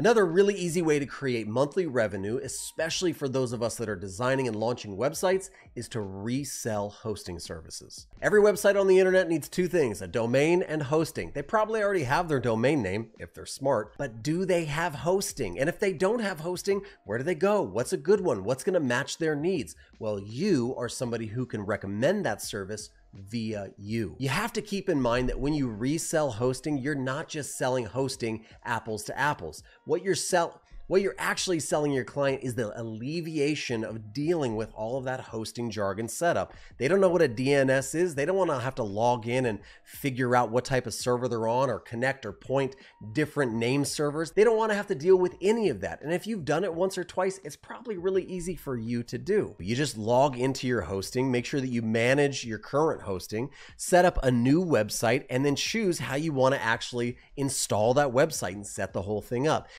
Another really easy way to create monthly revenue, especially for those of us that are designing and launching websites, is to resell hosting services. Every website on the internet needs two things, a domain and hosting. They probably already have their domain name, if they're smart, but do they have hosting? And if they don't have hosting, where do they go? What's a good one? What's going to match their needs? Well, you are somebody who can recommend that service via you. You have to keep in mind that when you resell hosting, you're not just selling hosting apples to apples. What you're actually selling your client is the alleviation of dealing with all of that hosting jargon setup. They don't know what a DNS is. They don't want to have to log in and figure out what type of server they're on or connect or point different name servers. They don't want to have to deal with any of that. And if you've done it once or twice, it's probably really easy for you to do. You just log into your hosting, make sure that you manage your current hosting, set up a new website, and then choose how you want to actually install that website and set the whole thing up.